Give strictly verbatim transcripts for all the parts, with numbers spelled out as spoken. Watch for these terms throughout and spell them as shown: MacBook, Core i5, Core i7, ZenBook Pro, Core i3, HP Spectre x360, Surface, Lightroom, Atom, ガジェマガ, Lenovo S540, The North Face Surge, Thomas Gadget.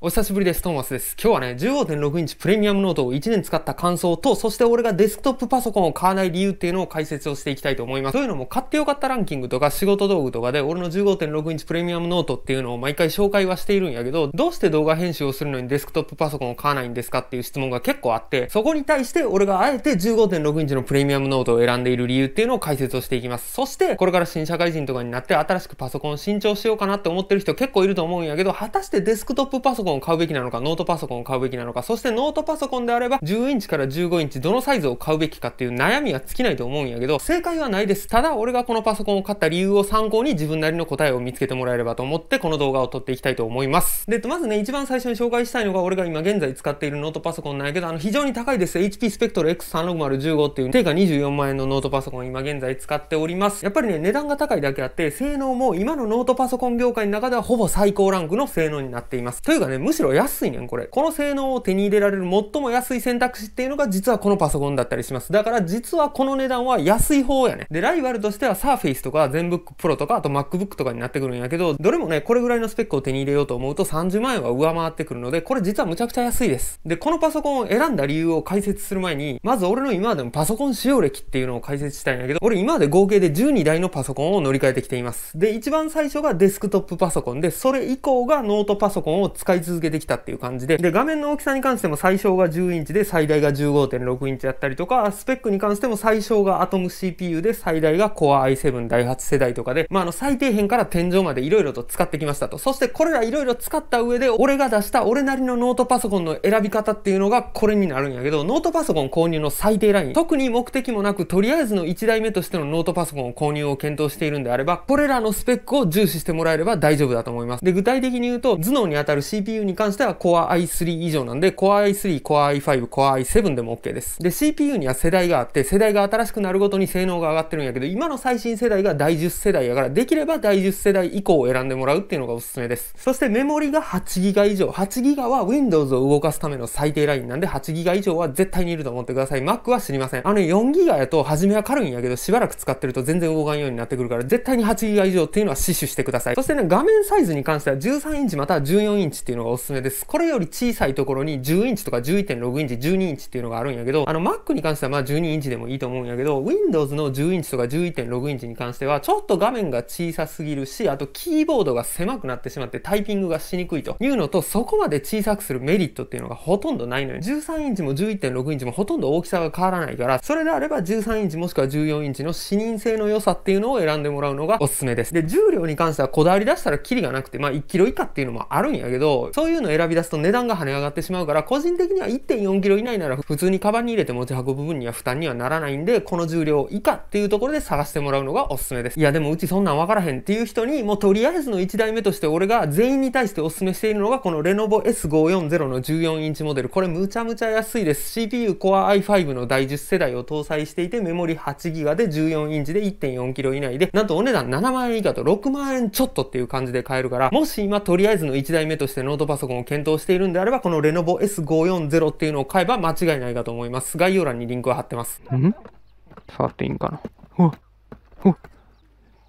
お久しぶりです。トーマスです。今日はね、じゅうごてんろく インチプレミアムノートをいちねん使った感想と、そして俺がデスクトップパソコンを買わない理由っていうのを解説をしていきたいと思います。というのも、買ってよかったランキングとか仕事道具とかで、俺の じゅうごてんろく インチプレミアムノートっていうのを毎回紹介はしているんやけど、どうして動画編集をするのにデスクトップパソコンを買わないんですかっていう質問が結構あって、そこに対して俺があえて じゅうごてんろく インチのプレミアムノートを選んでいる理由っていうのを解説をしていきます。そして、これから新社会人とかになって新しくパソコンを新調しようかなって思ってる人結構いると思うんやけど、果たしてデスクトップパソコンを買うべきなのか、ノートパソコンを買うべきなのか、そしてノートパソコンであればじゅうインチからじゅうごインチどのサイズを買うべきかっていう悩みは尽きないと思うんやけど、正解はないです。ただ俺がこのパソコンを買った理由を参考に自分なりの答えを見つけてもらえればと思ってこの動画を撮っていきたいと思います。でまずね、一番最初に紹介したいのが俺が今現在使っているノートパソコンなんやけど、あの非常に高いです エイチピー スペクトル エックスさんろくまるいちご っていう定価にじゅうよんまんえんのノートパソコンを今現在使っております。やっぱりね、値段が高いだけあって性能も今のノートパソコン業界の中ではほぼ最高ランクの性能になっています。というかね、むしろ安いねん、これ。この性能を手に入れられる最も安い選択肢っていうのが実はこのパソコンだったりします。だから実はこの値段は安い方やね。でライバルとしては Surface とか ZenBook Pro とか、あと MacBook とかになってくるんやけど、どれもねこれぐらいのスペックを手に入れようと思うとさんじゅうまんえんは上回ってくるので、これ実はむちゃくちゃ安いです。でこのパソコンを選んだ理由を解説する前に、まず俺の今までのパソコン使用歴っていうのを解説したいんやけど、俺今まで合計でじゅうにだいのパソコンを乗り換えてきています。で一番最初がデスクトップパソコンで、それ以降がノートパソコンを使い続けてきたっていう感じで、で画面の大きさに関しても最小がじゅうインチで最大が じゅうごてんろくインチだったりとか、スペックに関しても最小が Atom シーピーユー で最大が Core アイセブン だいはちせだいとかで、まあ、あの最底辺から天井までいろいろと使ってきましたと。そしてこれらいろいろ使った上で俺が出した俺なりのノートパソコンの選び方っていうのがこれになるんやけど、ノートパソコン購入の最低ライン、特に目的もなくとりあえずのいちだいめとしてのノートパソコンを購入を検討しているんであれば、これらのスペックを重視してもらえれば大丈夫だと思います。で具体的に言うと、頭脳に当たる シーピーユー に関しては Core アイスリー 以上なんで、 Core アイスリー、Core アイファイブ、Core アイセブン でも OK です。で シーピーユー には世代があって、世代が新しくなるごとに性能が上がってるんやけど、今の最新世代がだいじゅっせだいやから、できればだいじゅっせだい以降を選んでもらうっていうのがおすすめです。そしてメモリが はちギガ 以上、 はちギガ は Windows を動かすための最低ラインなんで はちギガ 以上は絶対にいると思ってください。 Mac は知りません。あの よんギガ やと初めは軽いんやけど、しばらく使ってると全然動かんようになってくるから、絶対に はちギガ 以上っていうのは死守してください。そしてね、画面サイズに関してはじゅうさんインチまたはじゅうよんインチっていうのがおすすめです。これより小さいところにじゅうインチとか じゅういってんろくインチ、じゅうにインチっていうのがあるんやけど、あの Mac に関してはまあじゅうにインチでもいいと思うんやけど、 Windows のじゅうインチとか じゅういってんろくインチに関してはちょっと画面が小さすぎるし、あとキーボードが狭くなってしまってタイピングがしにくいというのと、そこまで小さくするメリットっていうのがほとんどないのよ。じゅうさんインチも じゅういってんろくインチもほとんど大きさが変わらないから、それであればじゅうさんインチもしくはじゅうよんインチの視認性の良さっていうのを選んでもらうのがおすすめです。で重量に関してはこだわり出したらキリがなくて、まあいちキロ以下っていうのもあるんやけど、そういうのを選び出すと値段が跳ね上がってしまうから、個人的には いってんよんキロ以内なら普通にカバンに入れて持ち運ぶ分には負担にはならないんで、この重量以下っていうところで探してもらうのがおすすめです。いやでもうちそんなんわからへんっていう人に、もうとりあえずのいちだいめとして俺が全員に対しておすすめしているのがこのレノボ エスごひゃくよんじゅう のじゅうよんインチモデル。これむちゃむちゃ安いです。 シーピーユー Core アイファイブ のだいじゅっせだいを搭載していて、メモリ はちギガ でじゅうよんインチで いってんよんキロ以内で、なんとお値段ななまんえん以下とろくまんえんちょっとっていう感じで買えるから、もし今とりあえずのいちだいめとしてノートパソコンを検討しているんであれば、このレノボ エスごひゃくよんじゅう っていうのを買えば間違いないかと思います。概要欄にリンクは貼ってます。ん触っていいんかな。おお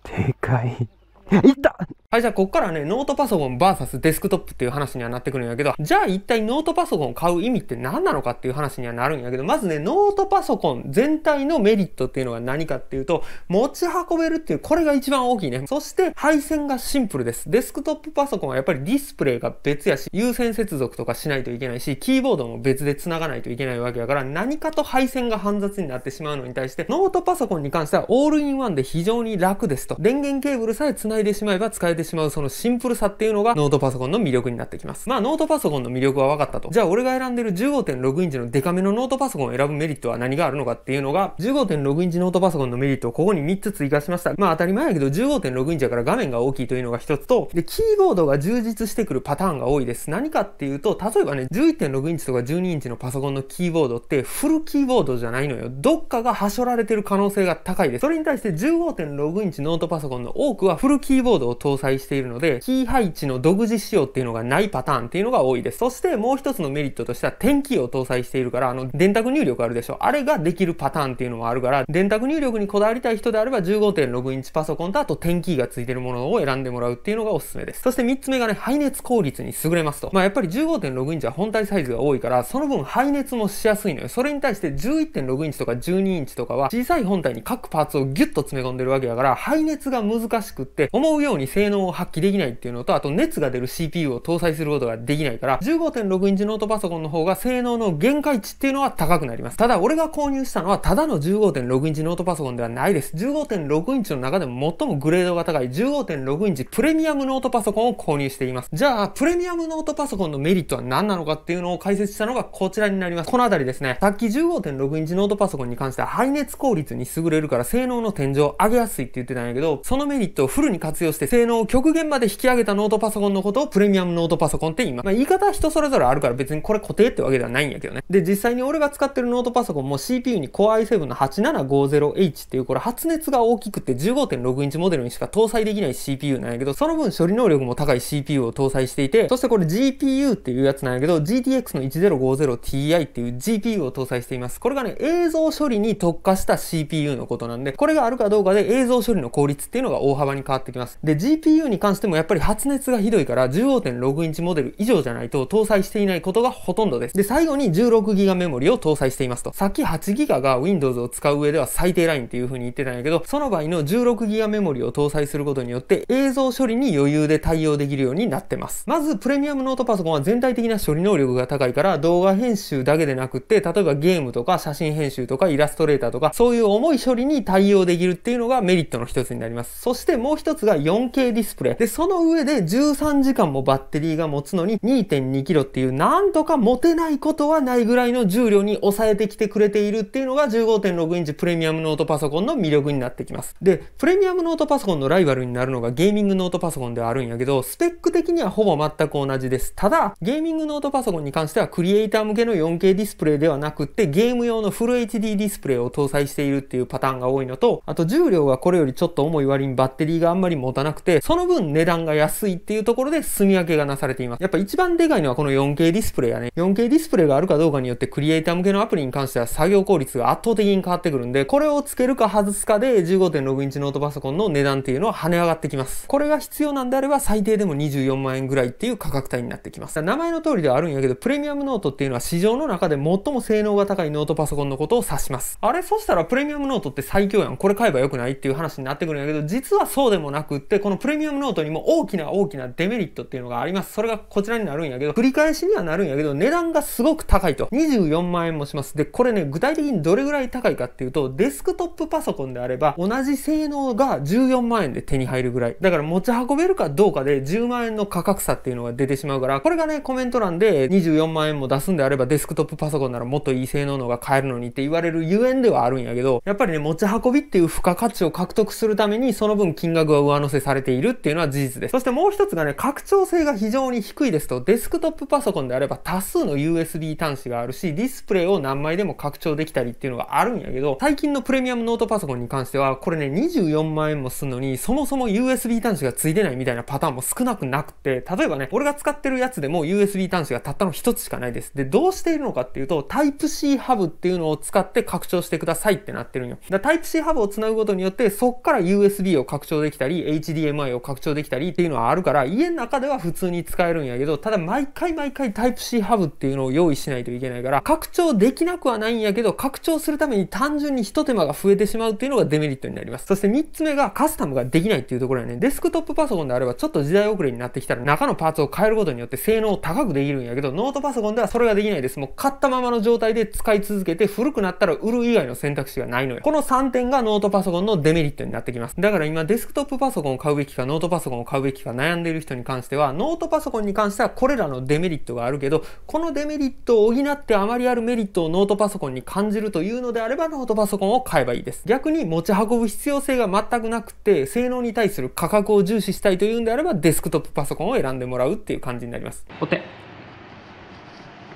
でかい。いったはい、じゃあこっからね、ノートパソコン ブイエス デスクトップっていう話にはなってくるんやけど、じゃあ一体ノートパソコンを買う意味って何なのかっていう話にはなるんやけど、まずね、ノートパソコン全体のメリットっていうのが何かっていうと、持ち運べるっていう、これが一番大きいね。そして配線がシンプルです。デスクトップパソコンはやっぱりディスプレイが別やし、有線接続とかしないといけないし、キーボードも別で繋がないといけないわけやから、何かと配線が煩雑になってしまうのに対して、ノートパソコンに関してはオールインワンで非常に楽ですと。電源ケーブルさえ繋いでしまえば使えてしまう、そのシンプルさっていうのがノートパソコンの魅力になってきます。まあノートパソコンの魅力は分かったと。じゃあ俺が選んでる じゅうごてんろくインチのデカめのノートパソコンを選ぶメリットは何があるのかっていうのが、 じゅうごてんろくインチノートパソコンのメリットをここにみっつ追加しました。まあ当たり前やけど じゅうごてんろくインチだから画面が大きいというのがひとつと、でキーボードが充実してくるパターンが多いです。何かっていうと、例えばね じゅういってんろくインチとかじゅうにインチのパソコンのキーボードってフルキーボードじゃないのよ。どっかがはしょられてる可能性が高いです。それに対して じゅうごてんろくインチノートパソコンの多くはフルキーボードキーボードを搭載しているので、キー配置の独自仕様っていうのがないパターンっていうのが多いです。そしてもう一つのメリットとしては、点キーを搭載しているから、あの電卓入力あるでしょ、あれができるパターンっていうのもあるから、電卓入力にこだわりたい人であれば じゅうごてんろく インチパソコンと、あと点キーがついてるものを選んでもらうっていうのがおすすめです。そしてみっつめがね、排熱効率に優れますと。まあやっぱり じゅうごてんろく インチは本体サイズが多いから、その分排熱もしやすいのよ。それに対して じゅういってんろく インチとかじゅうにインチとかは、小さい本体に各パーツをギュッと詰め込んでるわけだから、排熱が難しくって思うように性能を発揮できないっていうのと、あと熱が出る シーピーユー を搭載することができないから、 じゅうごてんろく インチノートパソコンの方が性能の限界値っていうのは高くなります。ただ俺が購入したのは、ただの じゅうごてんろく インチノートパソコンではないです。 じゅうごてんろく インチの中でも最もグレードが高い じゅうごてんろく インチプレミアムノートパソコンを購入しています。じゃあプレミアムノートパソコンのメリットは何なのかっていうのを解説したのがこちらになります。このあたりですね、さっき じゅうごてんろく インチノートパソコンに関しては、排熱効率に優れるから性能の天井を上げやすいって言ってたんやけど、そのメリットをフルに活用して性能を極限まで引き上げたノートパソコンのことをプレミアムノートパソコンって言います。まあ言い方は人それぞれあるから、別にこれ固定ってわけではないんやけどね。で、実際に俺が使ってるノートパソコンも シーピーユー に Core アイセブン の はちななごゼロエイチ っていう、これ発熱が大きくて じゅうごてんろく インチモデルにしか搭載できない シーピーユー なんやけど、その分処理能力も高い シーピーユー を搭載していて、そしてこれ ジーピーユー っていうやつなんやけど、 ジーティーエックス の せんごじゅうティーアイ っていう ジーピーユー を搭載しています。これがね、映像処理に特化した シーピーユー のことなんで、これがあるかどうかで映像処理の効率っていうのが大幅に変わってきます。で、 ジーピーユー に関してもやっぱり発熱がひどいから、 じゅうごてんろく インチモデル以上じゃないと搭載していないことがほとんどです。で、最後に じゅうろくギガ メモリを搭載していますと。さっき はちギガ が Windows を使う上では最低ラインっていう風に言ってたんやけど、その場合の じゅうろくギガ メモリを搭載することによって、映像処理に余裕で対応できるようになってます。まずプレミアムノートパソコンは全体的な処理能力が高いから、動画編集だけでなくって、例えばゲームとか写真編集とかイラストレーターとか、そういう重い処理に対応できるっていうのがメリットの一つになります。そしてもう一つが よんケー ディスプレイで、その上でじゅうさんじかんもバッテリーが持つのに にてんにキロ っていう、なんとか持てないことはないぐらいの重量に抑えてきてくれているっていうのが じゅうごてんろく インチプレミアムノートパソコンの魅力になってきます。で、プレミアムノートパソコンのライバルになるのがゲーミングノートパソコンではあるんやけど、スペック的にはほぼ全く同じです。ただゲーミングノートパソコンに関しては、クリエイター向けの よんケー ディスプレイではなくって、ゲーム用のフル エイチディー ディスプレイを搭載しているっていうパターンが多いのと、あと重量がこれよりちょっと重い割にバッテリーがあんまり持たなくて、その分値段が安いっていうところで住み分けがなされています。やっぱ一番でかいのはこの よんケー ディスプレイやね。 よんケー ディスプレイがあるかどうかによって、クリエイター向けのアプリに関しては作業効率が圧倒的に変わってくるんで、これをつけるか外すかで じゅうごてんろく インチノートパソコンの値段っていうのは跳ね上がってきます。これが必要なんであれば、最低でもにじゅうよんまんえんぐらいっていう価格帯になってきます。名前の通りではあるんやけど、プレミアムノートっていうのは市場の中で最も性能が高いノートパソコンのことを指します。あれ、そしたらプレミアムノートって最強やん、これ買えばよくないっていう話になってくるんやけど、実はそうでもなくって、このプレミアムノートにも大きな大きなデメリットっていうのがあります。それがこちらになるんやけど、繰り返しにはなるんやけど、値段がすごく高いと。にじゅうよんまんえんもします。で、これね、具体的にどれぐらい高いかっていうと、デスクトップパソコンであれば同じ性能がじゅうよんまんえんで手に入るぐらいだから、持ち運べるかどうかでじゅうまんえんの価格差っていうのが出てしまうから、これがね、コメント欄でにじゅうよんまんえんも出すんであればデスクトップパソコンならもっといい性能のが買えるのにって言われるゆえんではあるんやけど、やっぱりね、持ち運びっていう付加価値を獲得するために、その分金額が上乗せされているっていうのは事実です。そしてもう一つがね、拡張性が非常に低いですと。デスクトップパソコンであれば多数の ユーエスビー 端子があるし、ディスプレイを何枚でも拡張できたりっていうのがあるんやけど、最近のプレミアムノートパソコンに関しては、これね、にじゅうよんまんえんもすんのに、そもそも ユーエスビー 端子が付いてないみたいなパターンも少なくなくて、例えばね、俺が使ってるやつでも ユーエスビー 端子がたったの一つしかないです。で、どうしているのかっていうと、タイプ C ハブっていうのを使って拡張してくださいってなってるんよ。だからタイプ C ハブをつなぐことによって、そっから ユーエスビー を拡張できたり エイチディーエムアイ を拡張できたりっていうのはあるから、家の中では普通に使えるんやけど、ただ毎回毎回タイプ C ハブっていうのを用意しないといけないから、拡張できなくはないんやけど、拡張するために単純に一手間が増えてしまうっていうのがデメリットになります。そしてみっつめがカスタムができないっていうところやね。デスクトップパソコンであればちょっと時代遅れになってきたら、中のパーツを変えることによって性能を高くできるんやけど、ノートパソコンではそれができないです。もう買ったままの状態で使い続けて、古くなったら売る以外の選択肢がないのよ。このさんてんがノートパソコンのデメリットになってきます。だから今デスクトップパソコンを買うべきかノートパソコンを買うべきか悩んでいる人に関しては、ノートパソコンに関してはこれらのデメリットがあるけど、このデメリットを補って余りあるメリットをノートパソコンに感じるというのであれば、ノートパソコンを買えばいいです。逆に持ち運ぶ必要性が全くなくて、性能に対する価格を重視したいというんであれば、デスクトップパソコンを選んでもらうっていう感じになります。お手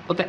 お手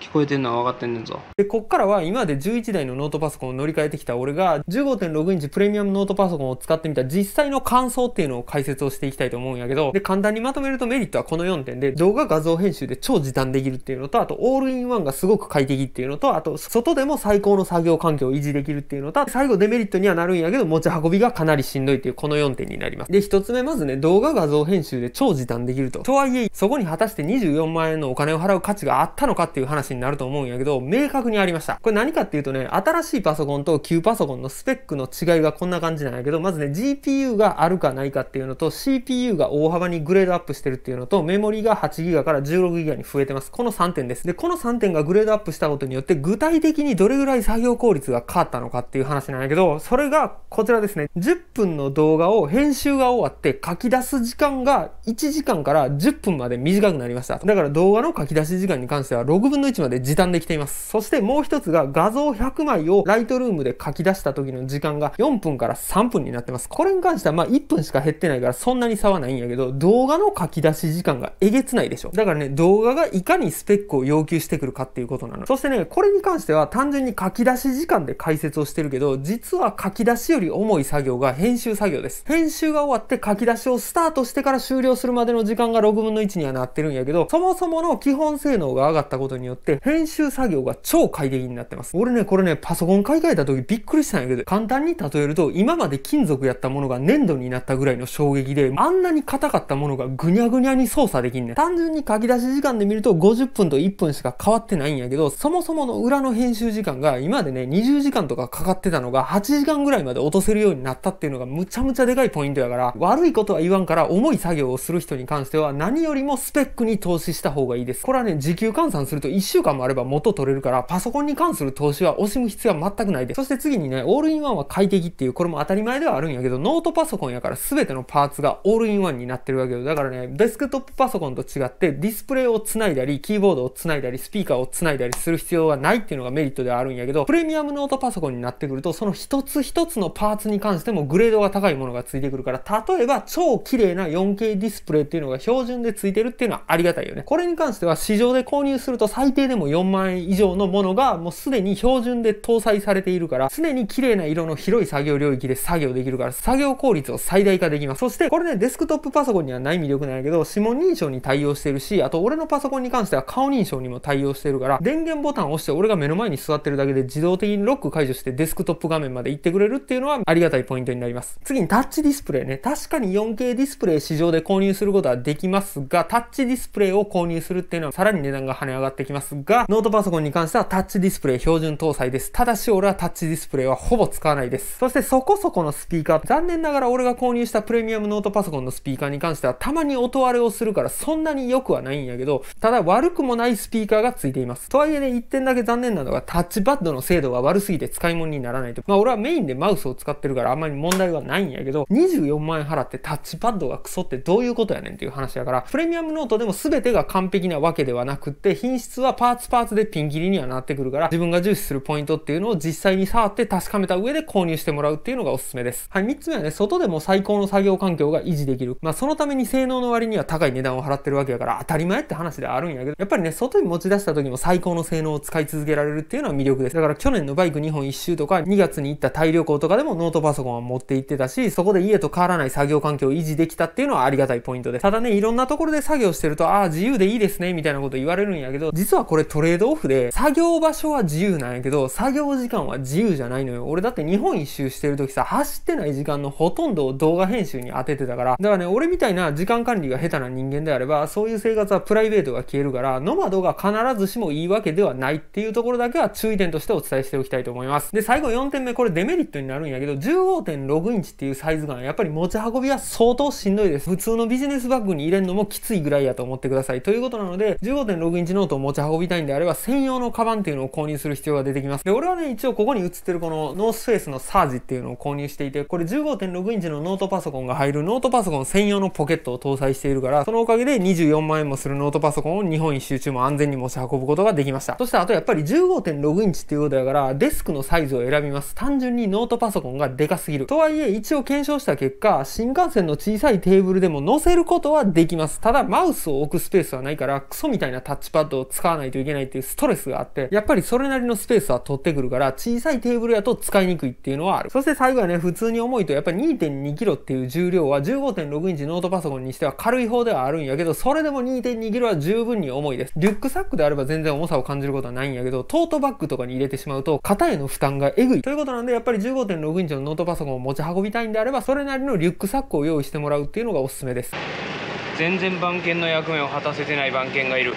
聞超えてるのは分かってんねんぞ。で、こっからは今までじゅういちだいのノートパソコンを乗り換えてきた俺が じゅうごてんろく インチプレミアムノートパソコンを使ってみた実際の感想っていうのを解説をしていきたいと思うんやけど、で、簡単にまとめるとメリットはこのよんてんで、動画画像編集で超時短できるっていうのと、あとオールインワンがすごく快適っていうのと、あと外でも最高の作業環境を維持できるっていうのと、最後デメリットにはなるんやけど持ち運びがかなりしんどいっていうこのよんてんになります。で、ひとつめ、まずね、動画画像編集で超時短できると。とはいえ、そこに果たしてにじゅうよんまんえんのお金を払う価値があったのかっていう話になると思うんやけど、明確にありました。これ何かっていうとね、新しいパソコンと旧パソコンのスペックの違いがこんな感じなんやけど、まずね、ジーピーユー があるかないかっていうのと、シーピーユー が大幅にグレードアップしてるっていうのと、メモリが はちギガ から じゅうろくギガ に増えてます。このさんてんです。で、このさんてんがグレードアップしたことによって、具体的にどれぐらい作業効率が変わったのかっていう話なんやけど、それがこちらですね。じゅっぷんの動画を編集が終わって書き出す時間がいちじかんからじゅっぷんまで短くなりました。だから動画の書き出し時間に関してはろくぶんのいちまで時短できています。そしてもう一つが、画像ひゃくまいをライトルームで書き出した時の時間がよんぷんからさんぷんになってます。これに関してはまあいっぷんしか減ってないからそんなに差はないんやけど、動画の書き出し時間がえげつないでしょ。だからね、動画がいかにスペックを要求してくるかっていうことなの。そしてね、これに関しては単純に書き出し時間で解説をしてるけど、実は書き出しより重い作業が編集作業です。編集が終わって書き出しをスタートしてから終了するまでの時間がろくぶんのいちにはなってるんやけど、そもそもの基本性能が上がったことによって編集作業が超快適になってます。俺ね、これね、パソコン買い替えた時びっくりしたんやけど、簡単に例えると今まで金属やったものが粘土になったぐらいの衝撃で、あんなに硬かったものがぐにゃぐにゃに操作できんねん。単純に書き出し時間で見るとごじゅっぷんといっぷんしか変わってないんやけど、そもそもの裏の編集時間が今までね、にじゅうじかんとかかかってたのがはちじかんぐらいまで落とせるようになったっていうのがむちゃむちゃでかいポイントやから、悪いことは言わんから重い作業をする人に関しては何よりもスペックに投資した方がいいです。これはね、時給換算するといっしゅうかんもあれば元取れるから、パソコンに関する投資は惜しむ必要は全くないです。そして次にね、オールインワンは快適っていう、これも当たり前ではあるんやけど、ノートパソコンやから全てのパーツがオールインワンになってるわけよ。だからね、デスクトップパソコンと違ってディスプレイをつないだり、キーボードをつないだり、スピーカーをつないだりする必要はないっていうのがメリットではあるんやけど、プレミアムノートパソコンになってくると、その一つ一つのパーツに関してもグレードが高いものがついてくるから、例えば超綺麗な よんケー ディスプレイっていうのが標準でついてるっていうのはありがたいよね。これに関しては市場で購入すると最低でもよんまんえん以上のものがもうすでに標準で搭載されているから、常に綺麗な色の広い作業領域で作業できるから、作業効率を最大化できます。そしてこれね、デスクトップパソコンにはない魅力なんやけど、指紋認証に対応してるし、あと俺のパソコンに関しては顔認証にも対応してるから、電源ボタンを押して俺が目の前に座ってるだけで自動的にロック解除してデスクトップ画面まで行ってくれるっていうのはありがたいポイントになります。次にタッチディスプレイね。確かに よんケー ディスプレイ市場で購入することはできますが、タッチディスプレイを購入するっていうのはさらに値段が跳ね上がってきますが、ノートパソコンに関してはタッチディスプレイ標準搭載です。ただし俺はタッチディスプレイはほぼ使わないです。そしてそこそこのスピーカー、残念ながら俺が購入したプレミアムノートパソコンのスピーカーに関してはたまに音割れをするからそんなに良くはないんやけど、ただ悪くもないスピーカーがついています。とはいえね、いってんだけ残念なのがタッチパッドの精度が悪すぎて使い物にならないと。まあ俺はメインでマウスを使ってるからあんまり問題はないんやけど、にじゅうよんまんえん払ってタッチパッドがクソってどういうことやねんっていう話やから、プレミアムノートでも全てが完璧なわけではなくって、品質はパーツパーツでピン切りにはなってくるから、自分が重視するポイントっていうのを実際に触って確かめた上で購入してもらうっていうのがおすすめです。はい、みっつめはね、外でも最高の作業環境が維持できる。まあそのために性能の割には高い値段を払ってるわけやから当たり前って話ではあるんやけど、やっぱりね、外に持ち出した時も最高の性能を使い続けられるっていうのは魅力です。だから去年のバイクにほん一周とかにがつに行った大旅行とかでもノートパソコンは持って行ってたし、そこで家と変わらない作業環境を維持できたっていうのはありがたいポイントです。ただね、いろんなところで作業してると、ああ自由でいいですねみたいなこと言われるんやけど、実はこれトレードオフで、作業場所は自由なんやけど作業時間は自由じゃないのよ。俺だって日本一周してる時さ、走ってない時間のほとんどを動画編集に当ててたから。だからね、俺みたいな時間管理が下手な人間であればそういう生活はプライベートが消えるから、ノマドが必ずしもいいわけではないっていうところだけは注意点としてお伝えしておきたいと思います。で、最後よんてんめ、これデメリットになるんやけど、 じゅうごてんろく インチっていうサイズ感やっぱり持ち運びは相当しんどいです。普通のビジネスバッグに入れるのもきついぐらいやと思ってくださいということなので、 じゅうごてんろく インチノートを持ち運びたいんであれば専用のカバンっていうのを購入する必要が出てきます。で、俺はね、一応ここに映ってるこのノースフェイスのサージっていうのを購入していて、これ じゅうごてんろく インチのノートパソコンが入るノートパソコン専用のポケットを搭載しているから、そのおかげでにじゅうよんまんえんもするノートパソコンを日本一周中も安全に持ち運ぶことができました。そしてあとやっぱり じゅうごてんろく インチっていうことだからデスクのサイズを選びます。単純にノートパソコンがでかすぎる。とはいえ一応検証した結果、新幹線の小さいテーブルでも載せることはできます。ただマウスを置くスペースはないから、クソみたいなタッチパッドを使わないといいけないっていうストレスがあって、やっぱりそれなりのスペースは取ってくるから、小さいテーブルやと使いにくいっていうのはある。そして最後はね、普通に重いとやっぱり にてんにキロ っていう重量は じゅうごてんろく インチノートパソコンにしては軽い方ではあるんやけど、それでも にてんにキロ は十分に重いです。リュックサックであれば全然重さを感じることはないんやけど、トートバッグとかに入れてしまうと肩への負担がえぐいということなんで、やっぱり じゅうごてんろく インチのノートパソコンを持ち運びたいんであれば、それなりのリュックサックを用意してもらうっていうのがおすすめです。全然番犬の役目を果たせてない番犬がいる。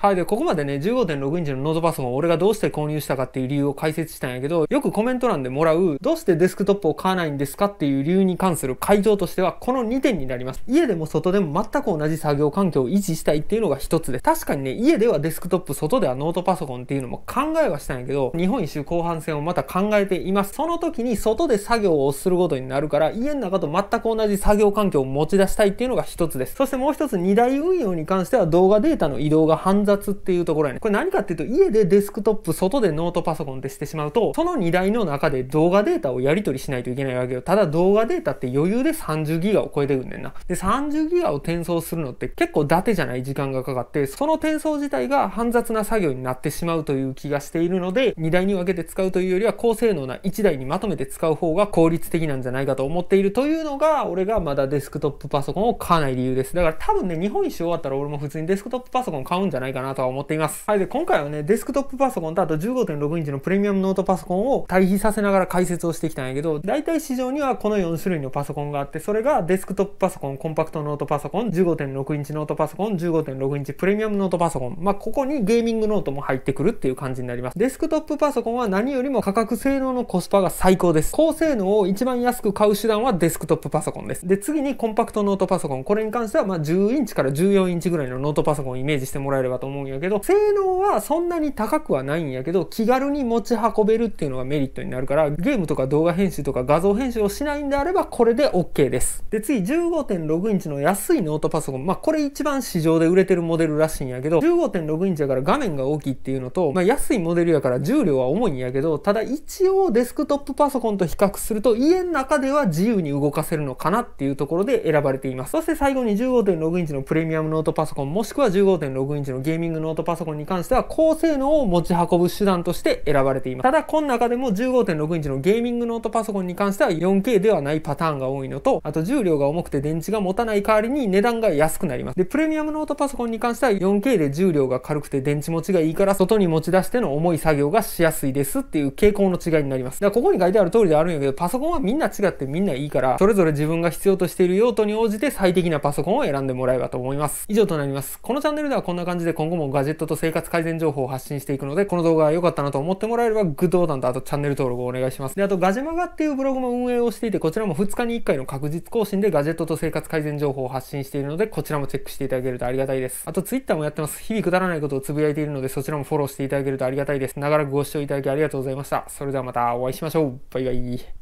はい。で、ここまでね、じゅうごてんろく インチのノートパソコンを俺がどうして購入したかっていう理由を解説したんやけど、よくコメント欄でもらう、どうしてデスクトップを買わないんですかっていう理由に関する回答としては、このにてんになります。家でも外でも全く同じ作業環境を維持したいっていうのが一つです。確かにね、家ではデスクトップ、外ではノートパソコンっていうのも考えはしたんやけど、日本一周後半戦をまた考えています。その時に外で作業をすることになるから、家の中と全く同じ作業環境を持ち出したいっていうのが一つです。そしてもう一つ、二台運用に関しては動画データの移動が煩雑っていうところやね。これ何かっていうと、家でデスクトップ、外でノートパソコンでしてしまうと、その荷台の中で動画データをやり取りしないといけないわけよ。ただ動画データって余裕でさんじゅうギガを超えてくんねんな。で、さんじゅうギガを転送するのって結構伊達じゃない時間がかかって、その転送自体が煩雑な作業になってしまうという気がしているので、荷台に分けて使うというよりは高性能ないちだいにまとめて使う方が効率的なんじゃないかと思っているというのが、俺がまだデスクトップパソコンを買わない理由です。だから多分ね、日本一周終わったら俺も普通にデスクトップパソコン買うんじゃないかかなとは思っています。はい。で、今回はね、デスクトップパソコンとあと じゅうごてんろく インチのプレミアムノートパソコンを対比させながら解説をしてきたんやけど、だいたい市場にはこのよんしゅるいのパソコンがあって、それがデスクトップパソコン、コンパクトノートパソコン、じゅうごてんろく インチノートパソコン、じゅうごてんろく インチプレミアムノートパソコン、まあ、ここにゲーミングノートも入ってくるっていう感じになります。デスクトップパソコンは何よりも価格性能のコスパが最高です。高性能を一番安く買う手段はデスクトップパソコンです。で、次にコンパクトノートパソコン、これに関してはまあじゅうインチからじゅうよんインチぐらいのノートパソコンをイメージしてもらえればと思うんやけど、性能はそんなに高くはないんやけど、気軽に持ち運べるっていうのがメリットになるから、ゲームとか動画編集とか画像編集をしないんであればこれで OK です。で、次 じゅうごてんろく インチの安いノートパソコン、まあこれ一番市場で売れてるモデルらしいんやけど、 じゅうごてんろく インチやから画面が大きいっていうのと、まあ安いモデルやから重量は重いんやけど、ただ一応デスクトップパソコンと比較すると家の中では自由に動かせるのかなっていうところで選ばれています。そして最後に じゅうごてんろく インチのプレミアムノートパソコン、もしくは じゅうごてんろく インチのゲーミングノートパソコンに関しては高性能を持ち運ぶ手段として選ばれています。ただ、この中でも じゅうごてんろく インチのゲーミングノートパソコンに関しては よんケー ではないパターンが多いのと、あと重量が重くて電池が持たない代わりに値段が安くなります。で、プレミアムノートパソコンに関しては よんケー で重量が軽くて電池持ちがいいから外に持ち出しての重い作業がしやすいですっていう傾向の違いになります。だからここに書いてある通りであるんやけど、パソコンはみんな違ってみんないいから、それぞれ自分が必要としている用途に応じて最適なパソコンを選んでもらえばと思います。以上となります。このチャンネルではこんな感じで今後もガジェットと生活改善情報を発信していくので、この動画が良かったなと思ってもらえればグッドボタンとあとチャンネル登録をお願いします。で、あとガジマガっていうブログも運営をしていて、こちらもふつかにいっかいの確実更新でガジェットと生活改善情報を発信しているので、こちらもチェックしていただけるとありがたいです。あと Twitter もやってます。日々くだらないことをつぶやいているので、そちらもフォローしていただけるとありがたいです。長らくご視聴いただきありがとうございました。それではまたお会いしましょう。バイバイ。